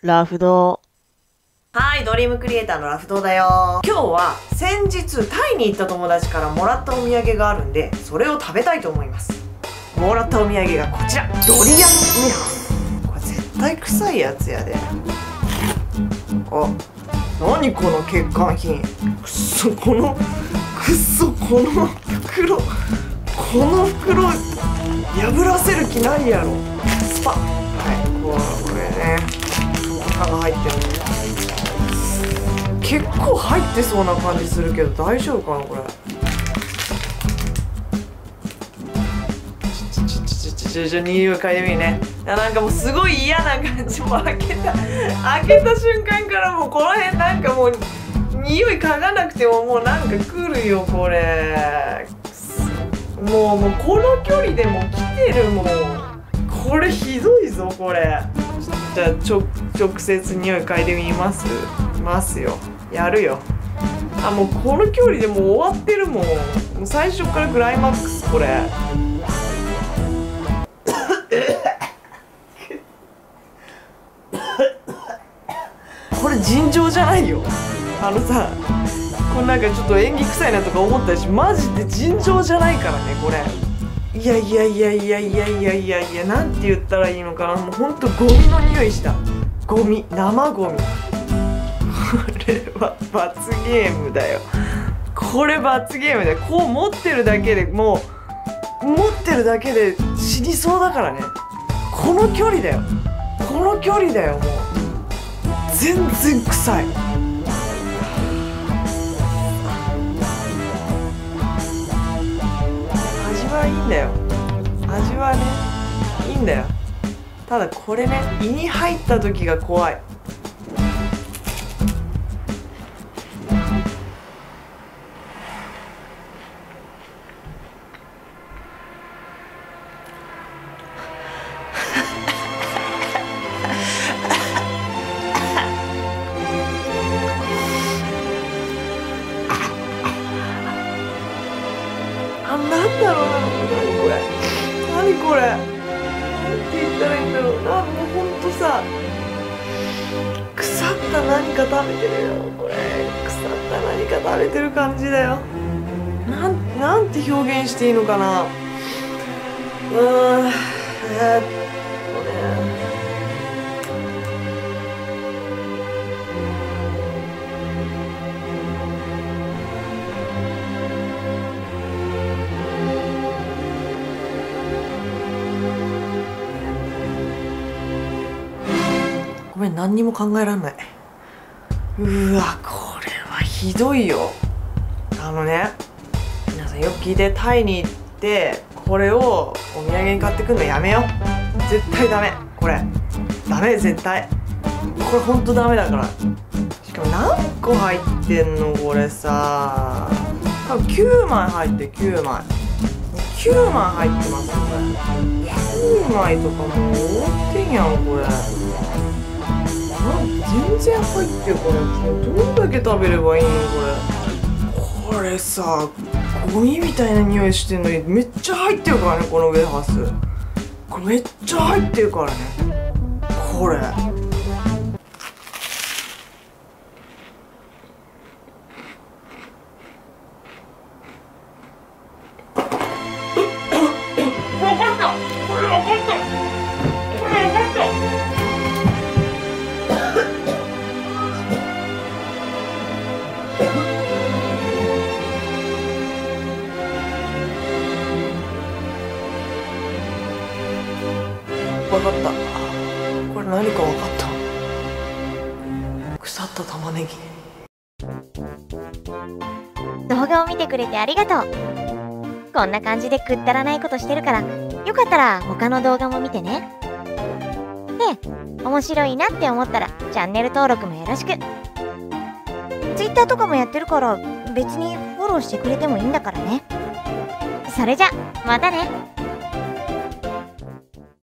ラフドー。はい、ドリームクリエイターのラフドーだよ。今日は先日タイに行った友達からもらったお土産があるんで、それを食べたいと思います。もらったお土産がこちら、ドリアンウエハース。これ絶対臭いやつやで。あ、何この欠陥品。くそ、このくそ、この袋、この袋破らせる気ないやろ。スパ、はい、これね、歯が入ってるね。結構入ってそうな感じするけど大丈夫かなこれ。匂い嗅いでみるね。なんかもうすごい嫌な感じ。もう開けた瞬間からもうこの辺なんかもう匂い嗅がなくてももうなんか来るよこれ。もうこの距離でも来てるもん。これひどいぞこれ。じゃあ直接匂い嗅いでみます。ますよ。やるよ。あ、もうこの距離でもう終わってるもん。もう最初からクライマックスこれ。これ尋常じゃないよ。あのさ、これなんかちょっと演技臭いなとか思ったし、マジで尋常じゃないからねこれ。いや、なんて言ったらいいのかな。もうほんとゴミの匂いした。ゴミ、生ゴミ。これは罰ゲームだよ。これ罰ゲームだよ。こう持ってるだけでもう持ってるだけで死にそうだからね。この距離だよ。この距離だよもう。全然臭い。味はいいんだよ。味はね、いいんだよ。ただこれね、胃に入った時が怖い。これなんて言ったらいいんだろうな。もうほんとさ、腐った何か食べてるよこれ。腐った何か食べてる感じだよ。なんて表現していいのかな。ごめん、何にも考えらんない。うわ、これはひどいよ。あのね、皆さんよく聞いて、タイに行ってこれをお土産に買ってくんのやめよう。絶対ダメこれ。ダメ絶対これほんとダメだから。しかも何個入ってんのこれさ。多分9枚入って、9枚入ってますよこれ。9枚とかもう覆ってんやんこれ。全然入ってるこれ。どんだけ食べればいいのこれ。これさ、ゴミみたいな匂いしてんのにめっちゃ入ってるからねこのウエハース。これめっちゃ入ってるからねこれ。分かった。これ何か分かった。腐った玉ねぎ。動画を見てくれてありがとう。こんな感じでくったらないことしてるから、よかったら他の動画も見てね。で、面白いなって思ったらチャンネル登録もよろしく。 Twitter とかもやってるから、別にフォローしてくれてもいいんだからね。それじゃまたね。